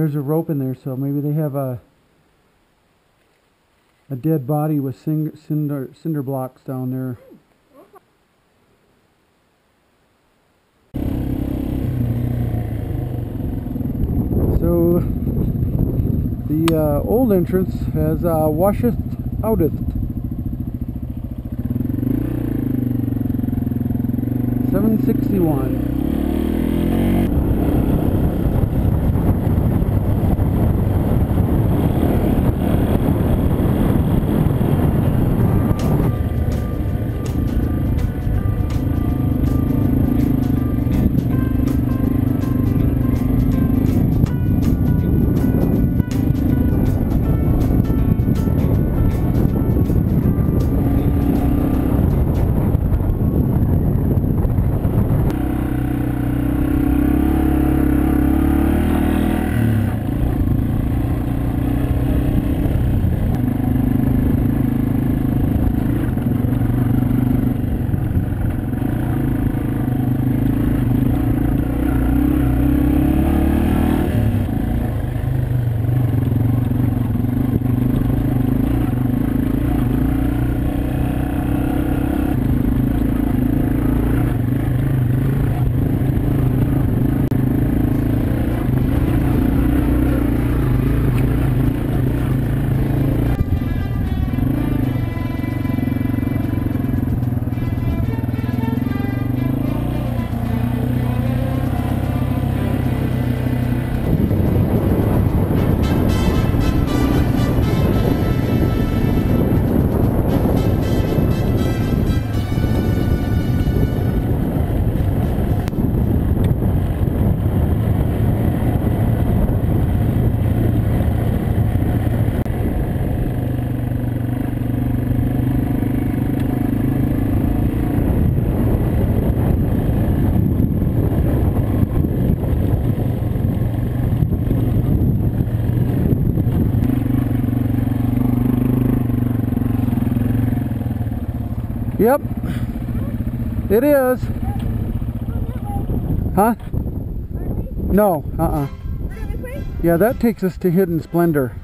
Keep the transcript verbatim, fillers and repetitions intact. There's a rope in there, so maybe they have a a dead body with cinder, cinder, cinder blocks down there. So the uh, old entrance has uh, washeth outeth. seven sixty-one. Yep, it is. Huh? No, uh-uh. Yeah, that takes us to Hidden Splendor.